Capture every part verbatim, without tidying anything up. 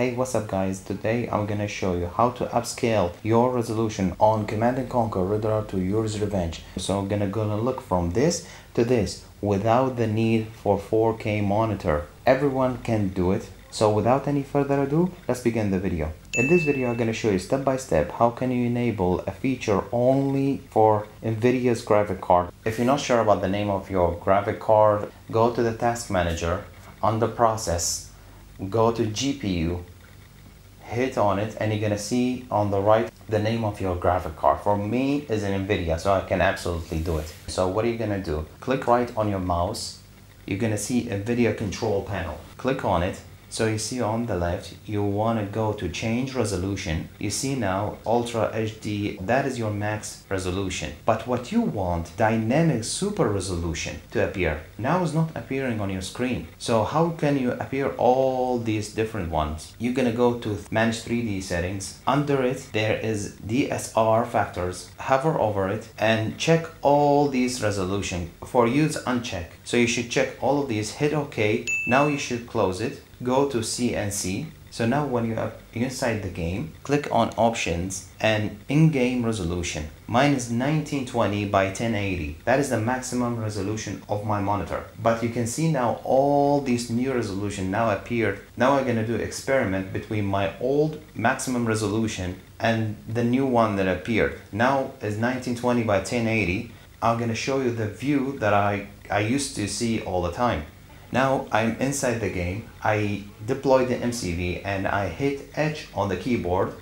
Hey, what's up guys? Today I'm gonna show you how to upscale your resolution on Command and Conquer Red Alert two Yuri's Revenge. So I'm gonna gonna look from this to this without the need for four K monitor. Everyone can do it. So without any further ado, let's begin the video. In this video, I'm going to show you step by step how can you enable a feature only for Nvidia's graphic card. If you're not sure about the name of your graphic card, go to the task manager, under process, go to G P U, hit on it, and you're going to see on the right the name of your graphic card. For me, it's an Nvidia, so I can absolutely do it. So what are you going to do? Click right on your mouse. You're going to see a Nvidia control panel. Click on it. So you see on the left, you want to go to change resolution. You see now Ultra H D, that is your max resolution. But what you want, dynamic super resolution to appear. Now it's not appearing on your screen. So how can you appear all these different ones? You're going to go to manage three D settings. Under it, there is D S R factors. Hover over it and check all these resolution. For you, it's uncheck. So you should check all of these, hit OK. Now you should close it. Go to C N C. So now when you're inside the game, click on options and in-game resolution. Mine is nineteen twenty by ten eighty. That is the maximum resolution of my monitor. But you can see now all these new resolution now appeared. Now I'm gonna do experiment between my old maximum resolution and the new one that appeared. Now is nineteen twenty by ten eighty. I'm gonna show you the view that I, I used to see all the time. Now I'm inside the game, I deploy the M C V and I hit H on the keyboard.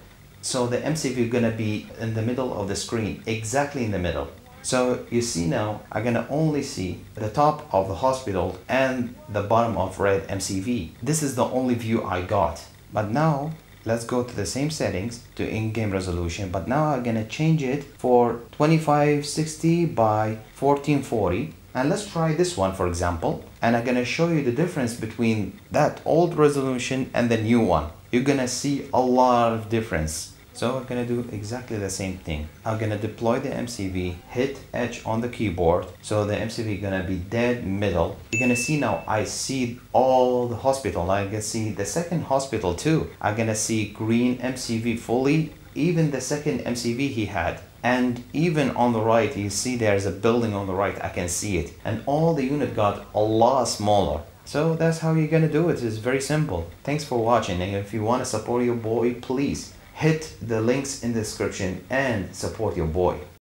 So the M C V is gonna be in the middle of the screen, exactly in the middle. So you see now, I'm gonna only see the top of the hospital and the bottom of red M C V. This is the only view I got. But now, let's go to the same settings to in-game resolution. But now I'm gonna change it for twenty-five sixty by fourteen forty. And let's try this one, for example, and I'm gonna show you the difference between that old resolution and the new one. You're gonna see a lot of difference. So I'm gonna do exactly the same thing. I'm gonna deploy the M C V, hit H on the keyboard. So the M C V is gonna be dead middle. You're gonna see now I see all the hospital. I can see the second hospital too. I'm gonna see green M C V fully, even the second M C V he had. And even on the right, you see there's a building on the right, I can see it. And all the unit got a lot smaller. So that's how you're gonna do it, it's very simple. Thanks for watching, and if you wanna support your boy, please hit the links in the description and support your boy.